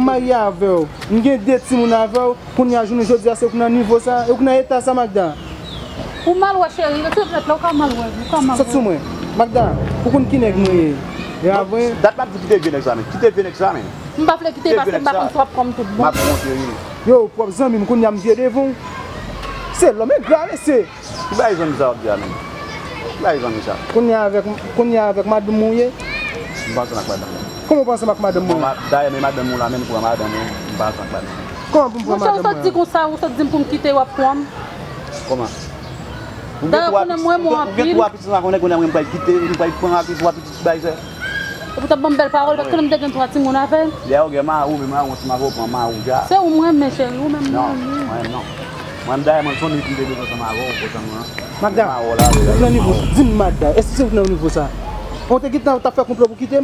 Maria veio, ninguém desse mundo quando a gente joga se eu não nível sa, eu não está sa Magda. O maluco chega, ele tem que colocar maluco, colocar. Só uma, Magda, o que não quer nem já vem. Dá para você ter exame, você ter exame. Não vai fazer que ter exame, não vai fazer como tudo bom. Eu por exame, me quando eu me vejo, sei lá, me grave sei. Que vai exame já o dia não? Vai exame já. Quando eu avec Madame Mouye. Como você vai com Madame Mouye? Daí me Madame Mouye lá mesmo com Madame Mouye, vai com Madame Mouye. Como você vai dizer com isso? Você diz para me quitar o apoio? Como? Daí eu não me movo a pé. O apoio não é quando eu me vai quitar, me vai pôr a pé, o apoio vai ser. Eu estou bem bela palavra, mas quando me degem para ti não é velho. Já o que mais ouve mais um se mago para mais um já. Se o meu mexer, o meu não. Não. Mandar mandar só me quitar para mago para mago. Magda, o plano nível, zin Magda, esse é o plano nível sa. On te quitte, on t'a fait comprendre pour quitter.